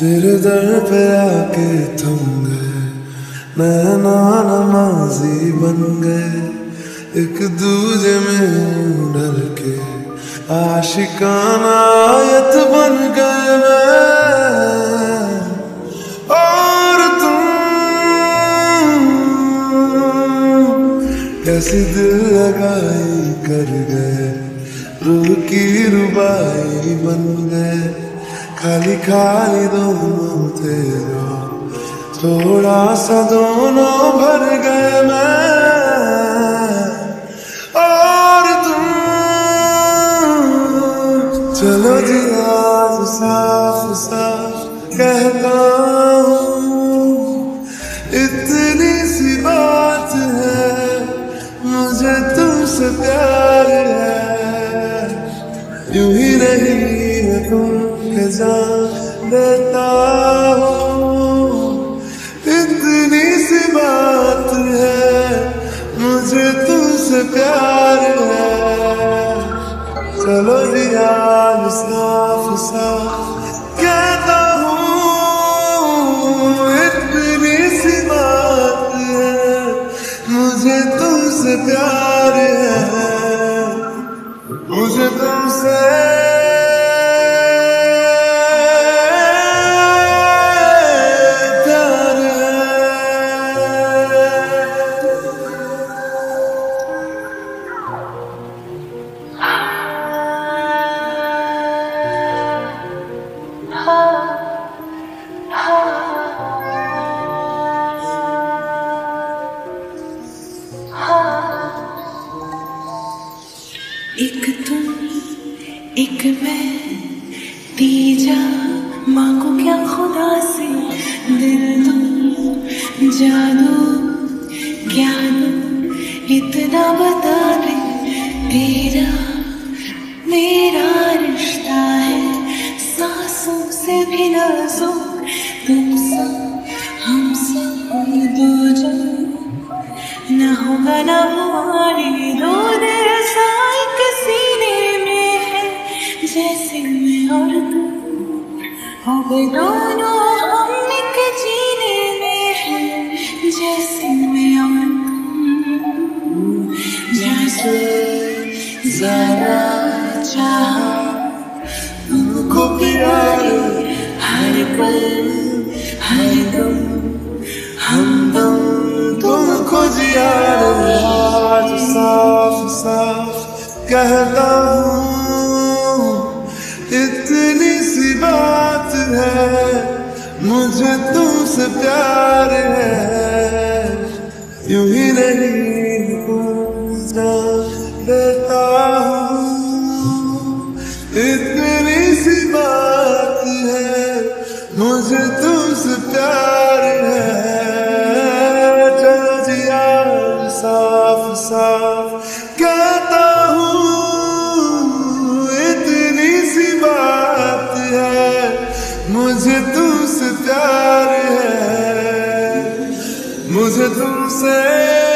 तेरे दर पे आके थम गए, मैं नमाजी बन गए, एक दूजे में डर के आशिकाना आयत बन गए मैं और तुम। कैसी दिल लगाई कर गए, रूह की रुबाई बन गए, खाली खाली दोनों तेरा थोड़ा सा दोनों भर गए मैं और तुम। चलो जी आज साफ साफ कहता हूँ, इतनी सी बात है, मुझे तुमसे प्यार है, यूं ही नहीं तुमको जान देता हूँ। इतनी सी बात है, मुझे तुमसे प्यार है, चलो जी आज साफ साफ कहता हूँ, इतनी सी बात है, मुझे तुमसे प्यार है, मुझे तुमसे एक तुम एक मैं तीजा मांगो क्या खुदा से, दिल तुम जानो ज्ञान इतना बता दे, तेरा मेरा रिश्ता है सांसों से भी नाज़ुक, तुम सब हम सब दो जन ना होगा ना हमारी दोनों जैसे मैं और तुम अब दोनों हम एक जीने में हैं, जैसे मैं और तुम जैसे जरा चाहा तुमको पिराए हर पल हर दम हम दम तुमको जिया आज साफ साफ कहता हूँ, इतनी सी बात है, मुझे तुमसे प्यार है, यूं ही नहीं तुमको देता हूँ। इतनी सी बात है, मुझे तुमसे प्यार है, चलो जी यार साफ साफ कहता हूँ, मुझे तुमसे प्यार है, मुझे तुमसे।